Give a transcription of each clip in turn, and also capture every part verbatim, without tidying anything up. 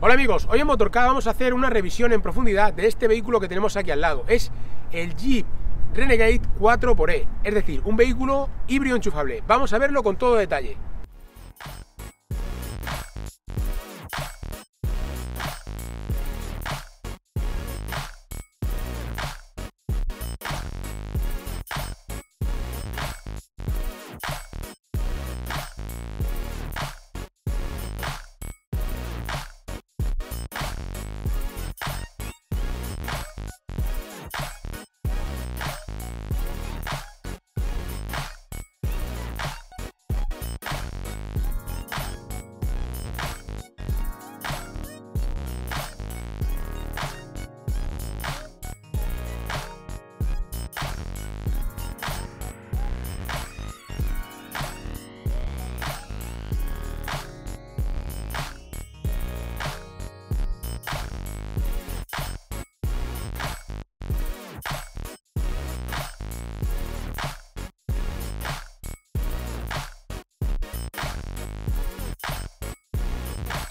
Hola amigos, hoy en Motorcade vamos a hacer una revisión en profundidad de este vehículo que tenemos aquí al lado. Es el Jeep Renegade cuatro por E, es decir, un vehículo híbrido enchufable. Vamos a verlo con todo detalle.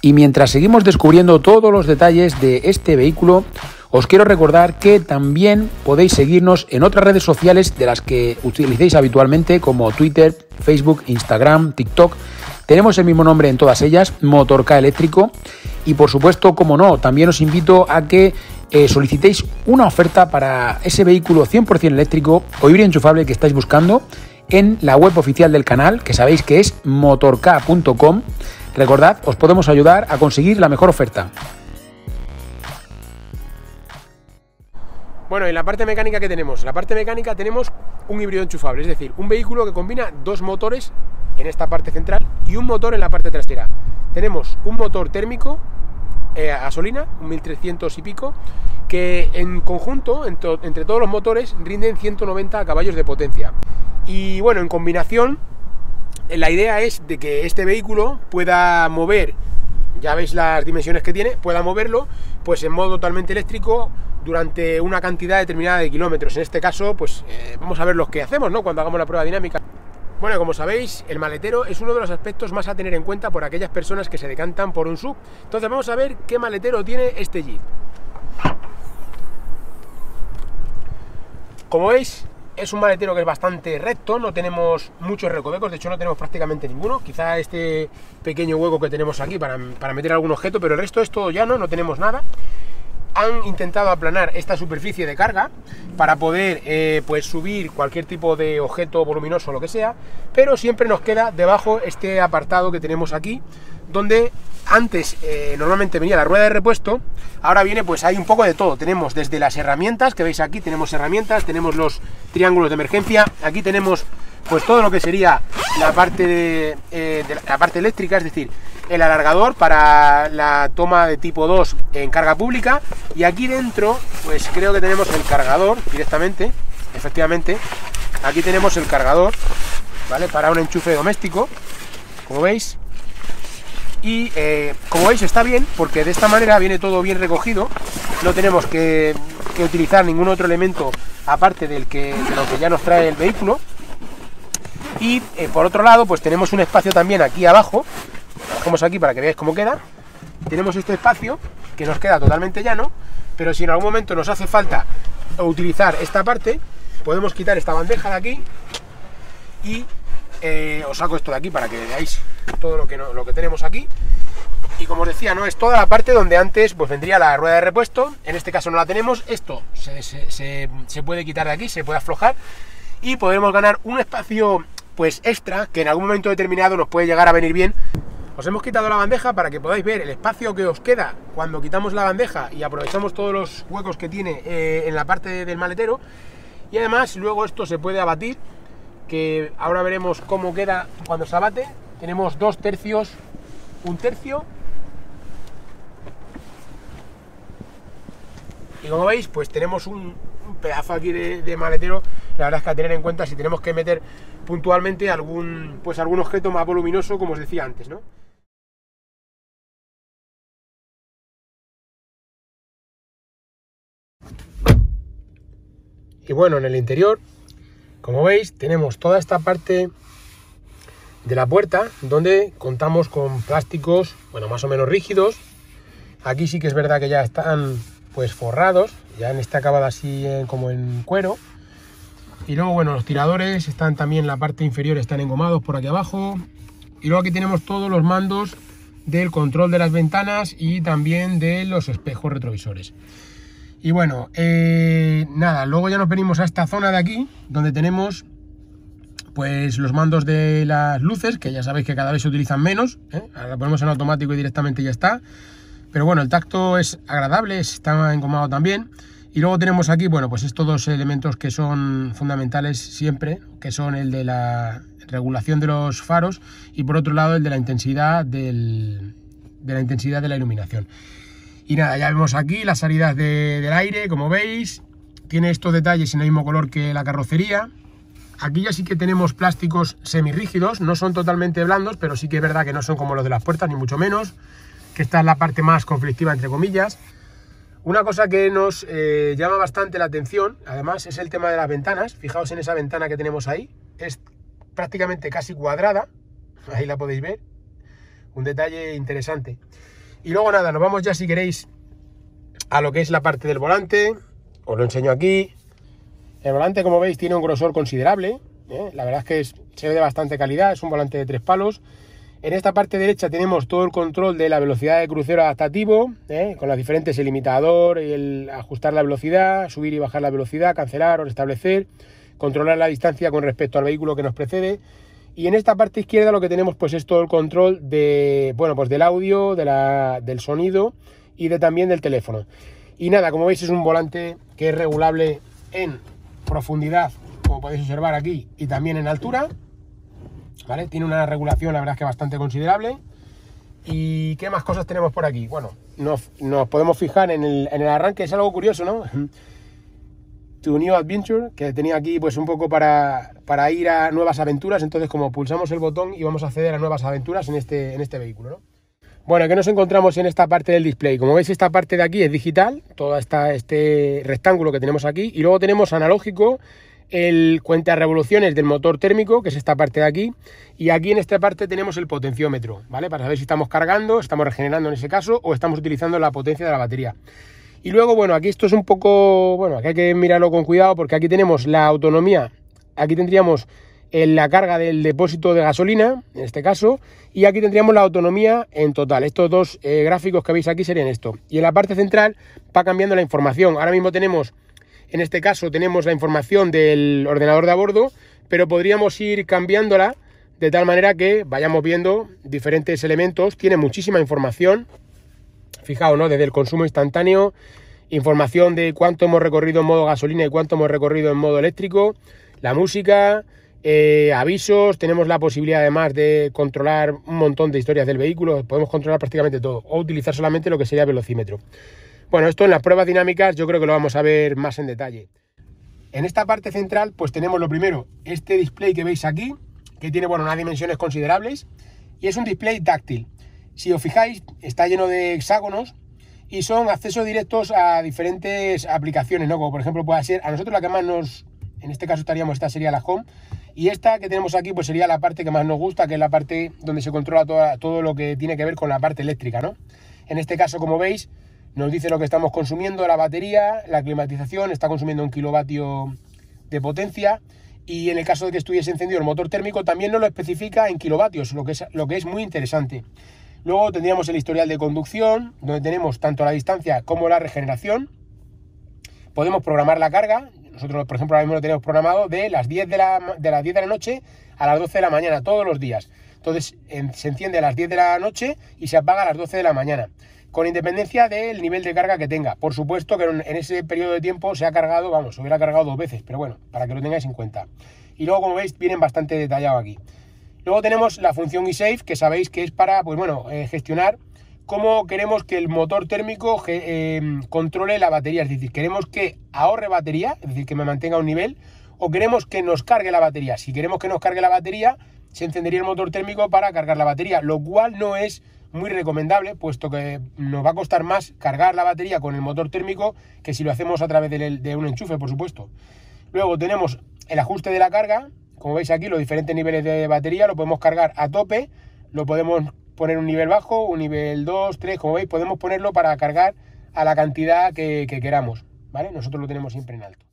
Y mientras seguimos descubriendo todos los detalles de este vehículo, os quiero recordar que también podéis seguirnos en otras redes sociales de las que utilicéis habitualmente, como Twitter, Facebook, Instagram, TikTok. Tenemos el mismo nombre en todas ellas, Motorcade Eléctrico. Y por supuesto, como no, también os invito a que eh, solicitéis una oferta para ese vehículo cien por cien eléctrico o híbrido enchufable que estáis buscando en la web oficial del canal, que sabéis que es motorcade punto com. Recordad, os podemos ayudar a conseguir la mejor oferta. Bueno, en la parte mecánica que tenemos, en la parte mecánica tenemos un híbrido enchufable, es decir, un vehículo que combina dos motores en esta parte central y un motor en la parte trasera. Tenemos un motor térmico eh, a gasolina, un mil trescientos y pico, que en conjunto, entre, entre todos los motores, rinden ciento noventa caballos de potencia. Y bueno, en combinación, la idea es de que este vehículo pueda mover, ya veis las dimensiones que tiene, pueda moverlo pues en modo totalmente eléctrico durante una cantidad determinada de kilómetros. En este caso, pues eh, vamos a ver los que hacemos, ¿no?, cuando hagamos la prueba dinámica. Bueno, como sabéis, el maletero es uno de los aspectos más a tener en cuenta por aquellas personas que se decantan por un S U V. Entonces vamos a ver qué maletero tiene este Jeep. Como veis, es un maletero que es bastante recto, no tenemos muchos recovecos, de hecho no tenemos prácticamente ninguno. Quizá este pequeño hueco que tenemos aquí para, para meter algún objeto, pero el resto es todo llano, no tenemos nada. Han intentado aplanar esta superficie de carga para poder eh, pues subir cualquier tipo de objeto voluminoso o lo que sea, pero siempre nos queda debajo este apartado que tenemos aquí, donde antes eh, normalmente venía la rueda de repuesto. Ahora viene, pues hay un poco de todo. Tenemos desde las herramientas que veis aquí, tenemos herramientas, tenemos los triángulos de emergencia, aquí tenemos pues todo lo que sería la parte de, eh, de la parte eléctrica, es decir, el alargador para la toma de tipo dos en carga pública, y aquí dentro pues creo que tenemos el cargador directamente. Efectivamente, aquí tenemos el cargador, ¿vale?, para un enchufe doméstico, como veis. Y eh, como veis, está bien, porque de esta manera viene todo bien recogido, no tenemos que, que utilizar ningún otro elemento aparte del que, de lo que ya nos trae el vehículo. Y eh, por otro lado, pues tenemos un espacio también aquí abajo, lo dejamos aquí para que veáis cómo queda. Tenemos este espacio que nos queda totalmente llano, pero si en algún momento nos hace falta utilizar esta parte, podemos quitar esta bandeja de aquí y eh, os saco esto de aquí para que veáis todo lo que, no, lo que tenemos aquí. Y como os decía, no es toda la parte donde antes pues vendría la rueda de repuesto. En este caso no la tenemos. Esto se, se, se, se puede quitar de aquí, se puede aflojar, y podremos ganar un espacio pues extra que en algún momento determinado nos puede llegar a venir bien. Os hemos quitado la bandeja para que podáis ver el espacio que os queda cuando quitamos la bandeja y aprovechamos todos los huecos que tiene eh, en la parte del maletero. Y además luego esto se puede abatir, que ahora veremos cómo queda cuando se abate. Tenemos dos tercios, un tercio. Y como veis, pues tenemos un, un pedazo aquí de, de maletero. La verdad es que a tener en cuenta si tenemos que meter puntualmente algún, pues algún objeto más voluminoso, como os decía antes, ¿no? Y bueno, en el interior, como veis, tenemos toda esta parte de la puerta, donde contamos con plásticos, bueno, más o menos rígidos. Aquí sí que es verdad que ya están pues forrados, ya en este acabado así en, como en cuero. Y luego, bueno, los tiradores están también en la parte inferior, están engomados por aquí abajo. Y luego aquí tenemos todos los mandos del control de las ventanas y también de los espejos retrovisores. Y bueno, eh, nada, luego ya nos venimos a esta zona de aquí, donde tenemos pues los mandos de las luces, que ya sabéis que cada vez se utilizan menos, ¿eh? Ahora lo ponemos en automático y directamente ya está. Pero bueno, el tacto es agradable, está engomado también. Y luego tenemos aquí, bueno, pues estos dos elementos que son fundamentales siempre, que son el de la regulación de los faros y por otro lado el de la intensidad del, de la intensidad de la iluminación. Y nada, ya vemos aquí las salidas de, del aire, como veis. Tiene estos detalles en el mismo color que la carrocería. Aquí ya sí que tenemos plásticos semirrígidos, no son totalmente blandos, pero sí que es verdad que no son como los de las puertas, ni mucho menos, que esta es la parte más conflictiva, entre comillas. Una cosa que nos eh, llama bastante la atención, además, es el tema de las ventanas. Fijaos en esa ventana que tenemos ahí, es prácticamente casi cuadrada, ahí la podéis ver, un detalle interesante. Y luego nada, nos vamos ya si queréis a lo que es la parte del volante, os lo enseño aquí. El volante, como veis, tiene un grosor considerable, ¿eh? La verdad es que es, se ve de bastante calidad, es un volante de tres palos. En esta parte derecha tenemos todo el control de la velocidad de crucero adaptativo, ¿eh? Con las diferentes, el limitador, el ajustar la velocidad, subir y bajar la velocidad, cancelar o restablecer, controlar la distancia con respecto al vehículo que nos precede. Y en esta parte izquierda lo que tenemos pues es todo el control de, bueno, pues del audio, de la, del sonido y de, también del teléfono. Y nada, como veis, es un volante que es regulable en profundidad, como podéis observar aquí, y también en altura. ¿Vale? Tiene una regulación, la verdad es que bastante considerable. ¿Y qué más cosas tenemos por aquí? Bueno, nos, nos podemos fijar en el, en el arranque, es algo curioso, ¿no? To New Adventure, que tenía aquí pues un poco para, para ir a nuevas aventuras. Entonces, como pulsamos el botón y vamos a acceder a nuevas aventuras en este, en este vehículo, ¿no? Bueno, ¿qué nos encontramos en esta parte del display? Como veis, esta parte de aquí es digital, todo esta, este rectángulo que tenemos aquí. Y luego tenemos analógico, el cuenta revoluciones del motor térmico, que es esta parte de aquí, y aquí en esta parte tenemos el potenciómetro, ¿vale? Para saber si estamos cargando, estamos regenerando en ese caso, o estamos utilizando la potencia de la batería. Y luego, bueno, aquí esto es un poco, bueno, aquí hay que mirarlo con cuidado, porque aquí tenemos la autonomía, aquí tendríamos la carga del depósito de gasolina, en este caso, y aquí tendríamos la autonomía en total. Estos dos eh, gráficos que veis aquí serían esto. Y en la parte central va cambiando la información. Ahora mismo tenemos, en este caso tenemos la información del ordenador de a bordo, pero podríamos ir cambiándola de tal manera que vayamos viendo diferentes elementos. Tiene muchísima información, fijaos, ¿no? Desde el consumo instantáneo, información de cuánto hemos recorrido en modo gasolina y cuánto hemos recorrido en modo eléctrico, la música, eh, avisos. Tenemos la posibilidad además de controlar un montón de historias del vehículo, podemos controlar prácticamente todo, o utilizar solamente lo que sería el velocímetro. Bueno, esto en las pruebas dinámicas yo creo que lo vamos a ver más en detalle. En esta parte central pues tenemos lo primero, este display que veis aquí, que tiene, bueno, unas dimensiones considerables, y es un display táctil. Si os fijáis, está lleno de hexágonos y son accesos directos a diferentes aplicaciones, ¿no? Como por ejemplo puede ser, a nosotros la que más nos, en este caso estaríamos, esta sería la Home, y esta que tenemos aquí pues sería la parte que más nos gusta, que es la parte donde se controla toda, todo lo que tiene que ver con la parte eléctrica, ¿no? En este caso, como veis, nos dice lo que estamos consumiendo, la batería, la climatización, está consumiendo un kilovatio de potencia, y en el caso de que estuviese encendido el motor térmico también nos lo especifica en kilovatios, lo que es, lo que es muy interesante. Luego tendríamos el historial de conducción, donde tenemos tanto la distancia como la regeneración. Podemos programar la carga, nosotros por ejemplo ahora mismo lo tenemos programado de las diez de la, de las diez de la noche a las doce de la mañana, todos los días. Entonces se enciende a las diez de la noche y se apaga a las doce de la mañana, con independencia del nivel de carga que tenga. Por supuesto que en ese periodo de tiempo se ha cargado, vamos, se hubiera cargado dos veces, pero bueno, para que lo tengáis en cuenta. Y luego, como veis, vienen bastante detallado aquí. Luego tenemos la función eSafe, que sabéis que es para, pues bueno, eh, gestionar cómo queremos que el motor térmico eh, controle la batería, es decir, queremos que ahorre batería, es decir, que me mantenga un nivel, o queremos que nos cargue la batería. Si queremos que nos cargue la batería, se encendería el motor térmico para cargar la batería, lo cual no es muy recomendable, puesto que nos va a costar más cargar la batería con el motor térmico que si lo hacemos a través de un enchufe, por supuesto. Luego tenemos el ajuste de la carga, como veis aquí, los diferentes niveles de batería, lo podemos cargar a tope, lo podemos poner un nivel bajo, un nivel dos, tres, como veis, podemos ponerlo para cargar a la cantidad que, que queramos, ¿vale? Nosotros lo tenemos siempre en alto.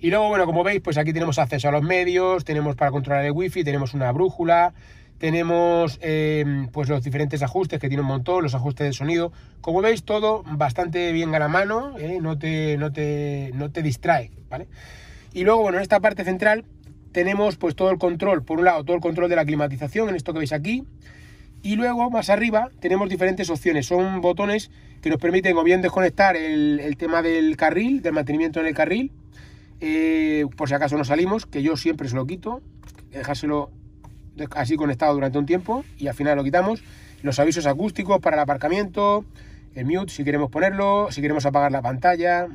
Y luego, bueno, como veis, pues aquí tenemos acceso a los medios, tenemos para controlar el wifi, tenemos una brújula, tenemos eh, pues los diferentes ajustes que tiene un montón, los ajustes de sonido. Como veis, todo bastante bien a la mano, ¿eh? no, te, no, te, no te distrae, ¿vale? Y luego, bueno, en esta parte central tenemos pues todo el control, por un lado, todo el control de la climatización, en esto que veis aquí. Y luego, más arriba, tenemos diferentes opciones. Son botones que nos permiten o bien desconectar el, el tema del carril, del mantenimiento en el carril, eh, por si acaso no salimos, que yo siempre se lo quito, dejárselo así conectado durante un tiempo y al final lo quitamos. Los avisos acústicos para el aparcamiento, el mute si queremos ponerlo, si queremos apagar la pantalla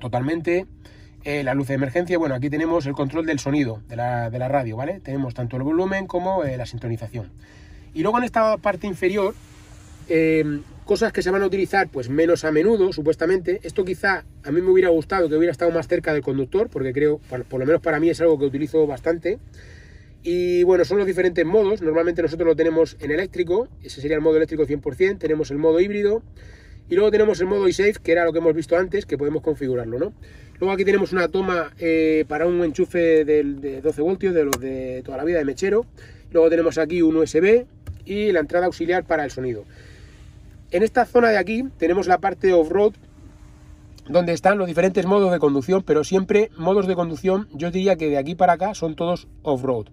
totalmente, eh, la luz de emergencia. Bueno, aquí tenemos el control del sonido de la, de la radio, ¿vale? Tenemos tanto el volumen como eh, la sintonización. Y luego en esta parte inferior, eh, cosas que se van a utilizar pues menos a menudo, supuestamente. Esto quizá a mí me hubiera gustado que hubiera estado más cerca del conductor, porque creo, por, por lo menos para mí, es algo que utilizo bastante. Y bueno, son los diferentes modos. Normalmente nosotros lo tenemos en eléctrico, ese sería el modo eléctrico cien por cien, tenemos el modo híbrido y luego tenemos el modo eSafe, que era lo que hemos visto antes, que podemos configurarlo, ¿no? Luego aquí tenemos una toma eh, para un enchufe de, de doce voltios, de los de toda la vida, de mechero. Luego tenemos aquí un U S B y la entrada auxiliar para el sonido. En esta zona de aquí tenemos la parte off-road, donde están los diferentes modos de conducción, pero siempre modos de conducción, yo diría que de aquí para acá son todos off-road.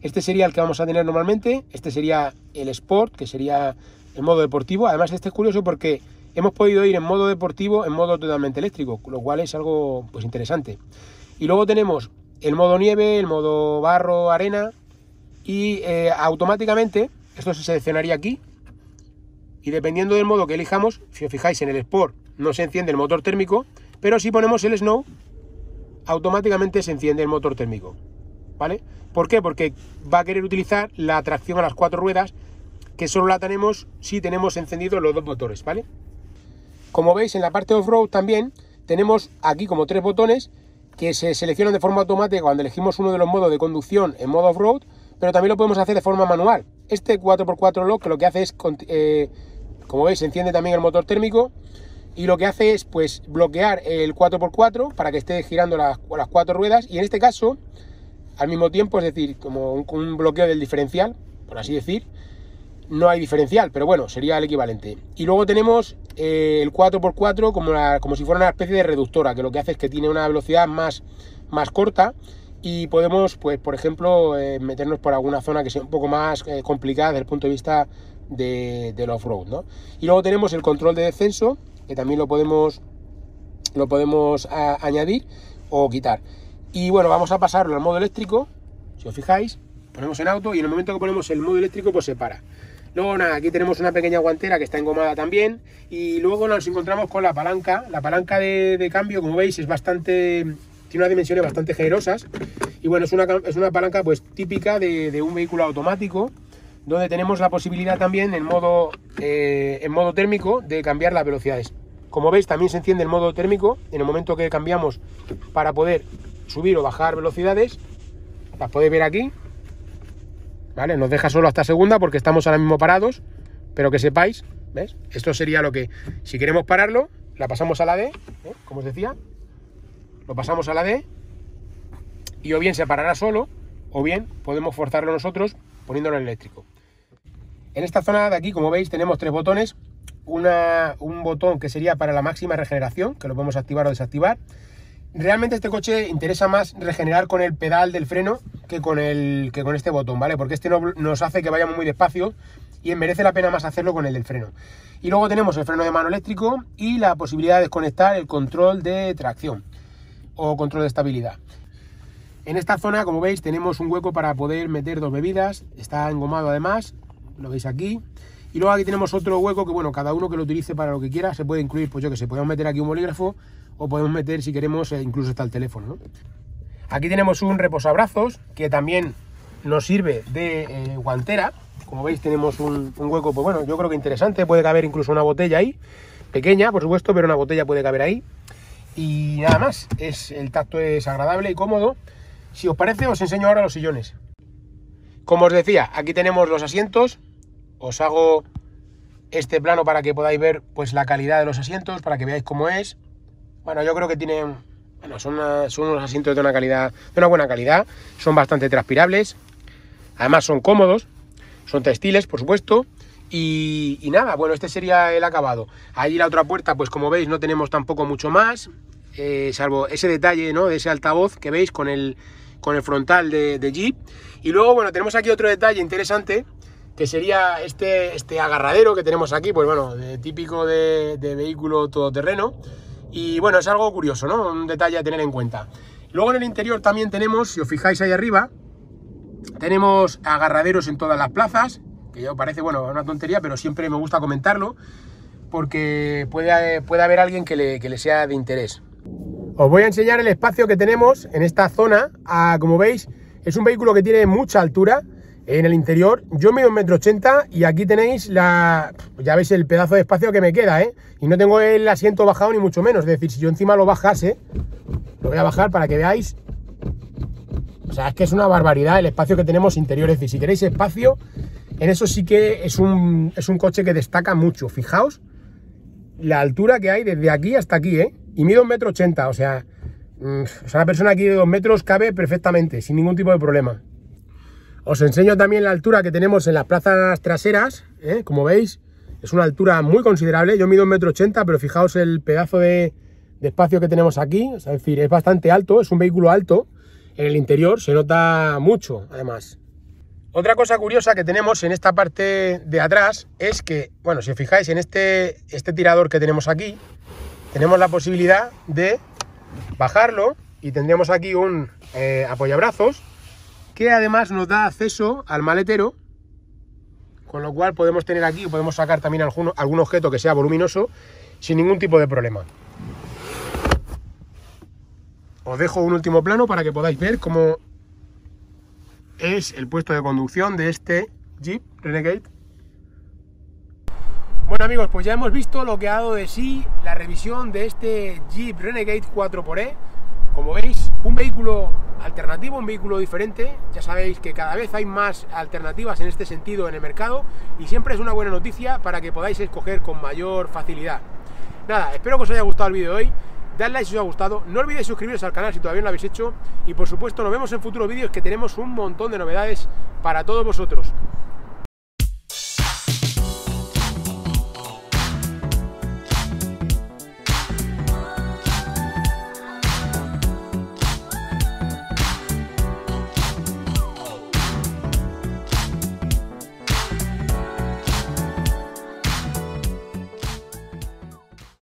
Este sería el que vamos a tener normalmente, este sería el Sport, que sería el modo deportivo. Además, este es curioso porque hemos podido ir en modo deportivo, en modo totalmente eléctrico, lo cual es algo pues interesante. Y luego tenemos el modo nieve, el modo barro, arena, y eh, automáticamente, esto se seleccionaría aquí, y dependiendo del modo que elijamos, si os fijáis en el Sport no se enciende el motor térmico, pero si ponemos el Snow, automáticamente se enciende el motor térmico, ¿vale? ¿Por qué? Porque va a querer utilizar la tracción a las cuatro ruedas, que solo la tenemos si tenemos encendidos los dos motores, ¿vale? Como veis, en la parte off-road también tenemos aquí como tres botones que se seleccionan de forma automática cuando elegimos uno de los modos de conducción en modo off-road, pero también lo podemos hacer de forma manual. Este cuatro por cuatro Lock, que lo que hace es, eh, como veis, se enciende también el motor térmico, y lo que hace es pues bloquear el cuatro por cuatro para que esté girando las, las cuatro ruedas, y en este caso al mismo tiempo, es decir, como un, un bloqueo del diferencial, por así decir. No hay diferencial, pero bueno, sería el equivalente. Y luego tenemos eh, el cuatro por cuatro como, la, como si fuera una especie de reductora, que lo que hace es que tiene una velocidad más, más corta, y podemos, pues por ejemplo, eh, meternos por alguna zona que sea un poco más eh, complicada desde el punto de vista de, del off-road, ¿no? Y luego tenemos el control de descenso, que también lo podemos, lo podemos a, añadir o quitar. Y bueno, vamos a pasarlo al modo eléctrico. Si os fijáis, ponemos en auto y en el momento que ponemos el modo eléctrico, pues se para. Luego nada, aquí tenemos una pequeña guantera que está engomada también, y luego nos encontramos con la palanca. La palanca de, de cambio, como veis, es bastante, tiene unas dimensiones bastante generosas, y bueno, es una, es una palanca pues típica de, de un vehículo automático, donde tenemos la posibilidad también en modo, eh, en modo térmico de cambiar las velocidades. Como veis, también se enciende el modo térmico en el momento que cambiamos para poder subir o bajar velocidades. Las podéis ver aquí, ¿vale? Nos deja solo hasta segunda porque estamos ahora mismo parados, pero que sepáis, ¿ves? Esto sería lo que, si queremos pararlo, la pasamos a la D, ¿eh? Como os decía, lo pasamos a la D, y o bien se parará solo, o bien podemos forzarlo nosotros poniéndolo en eléctrico. En esta zona de aquí, como veis, tenemos tres botones. Una, un botón que sería para la máxima regeneración, que lo podemos activar o desactivar. Realmente este coche interesa más regenerar con el pedal del freno que con, el, que con este botón, ¿vale? Porque este no, nos hace que vayamos muy despacio, y merece la pena más hacerlo con el del freno. Y luego tenemos el freno de mano eléctrico y la posibilidad de desconectar el control de tracción o control de estabilidad. En esta zona, como veis, tenemos un hueco para poder meter dos bebidas, está engomado además, lo veis aquí. Y luego aquí tenemos otro hueco que, bueno, cada uno que lo utilice para lo que quiera, se puede incluir, pues yo que sé, podemos meter aquí un bolígrafo, o podemos meter, si queremos, incluso hasta el teléfono, ¿no? Aquí tenemos un reposabrazos, que también nos sirve de eh, guantera. Como veis, tenemos un, un hueco, pues bueno, yo creo que interesante, puede caber incluso una botella ahí, pequeña, por supuesto, pero una botella puede caber ahí. Y nada más, es, el tacto es agradable y cómodo. Si os parece, os enseño ahora los sillones. Como os decía, aquí tenemos los asientos, Os hago este plano para que podáis ver pues la calidad de los asientos, para que veáis cómo es. Bueno, yo creo que tienen, bueno, son, una, son unos asientos de una calidad, de una buena calidad, son bastante transpirables, además son cómodos, son textiles, por supuesto, y, y nada, bueno, este sería el acabado. Ahí la otra puerta, pues como veis, no tenemos tampoco mucho más, eh, salvo ese detalle, ¿no?, de ese altavoz que veis con el, con el frontal de, de Jeep. Y luego, bueno, tenemos aquí otro detalle interesante, que sería este, este agarradero que tenemos aquí, pues bueno, de, típico de, de vehículo todoterreno. Y bueno, es algo curioso, ¿no? Un detalle a tener en cuenta. Luego en el interior también tenemos, si os fijáis ahí arriba, tenemos agarraderos en todas las plazas, que yo parece, bueno, una tontería, pero siempre me gusta comentarlo, porque puede, puede haber alguien que le, que le sea de interés. Os voy a enseñar el espacio que tenemos en esta zona. Ah, como veis, es un vehículo que tiene mucha altura. En el interior, yo mido un metro ochenta y aquí tenéis la... ya veis el pedazo de espacio que me queda, ¿eh? Y no tengo el asiento bajado ni mucho menos. Es decir, si yo encima lo bajase, lo voy a bajar para que veáis. O sea, es que es una barbaridad el espacio que tenemos interior. Es decir, si queréis espacio, en eso sí que es un, es un coche que destaca mucho. Fijaos la altura que hay desde aquí hasta aquí, ¿eh? Y mido un metro ochenta, o sea, o sea, una persona aquí de dos metros cabe perfectamente, sin ningún tipo de problema. Os enseño también la altura que tenemos en las plazas traseras, ¿eh? Como veis, es una altura muy considerable. Yo mido un metro ochenta, pero fijaos el pedazo de, de espacio que tenemos aquí. O sea, es decir, es bastante alto, es un vehículo alto. En el interior se nota mucho, además. Otra cosa curiosa que tenemos en esta parte de atrás es que, bueno, si os fijáis en este, este tirador que tenemos aquí, tenemos la posibilidad de bajarlo y tendríamos aquí un eh, apoyabrazos, que además nos da acceso al maletero, con lo cual podemos tener aquí, o podemos sacar también algún, algún objeto que sea voluminoso, sin ningún tipo de problema. Os dejo un último plano para que podáis ver cómo es el puesto de conducción de este Jeep Renegade. Bueno amigos, pues ya hemos visto lo que ha dado de sí la revisión de este Jeep Renegade cuatro por E. Como veis, un vehículo alternativo, un vehículo diferente. Ya sabéis que cada vez hay más alternativas en este sentido en el mercado y siempre es una buena noticia para que podáis escoger con mayor facilidad. Nada, espero que os haya gustado el vídeo de hoy. Dad like si os ha gustado, no olvidéis suscribiros al canal si todavía no lo habéis hecho y por supuesto nos vemos en futuros vídeos que tenemos un montón de novedades para todos vosotros.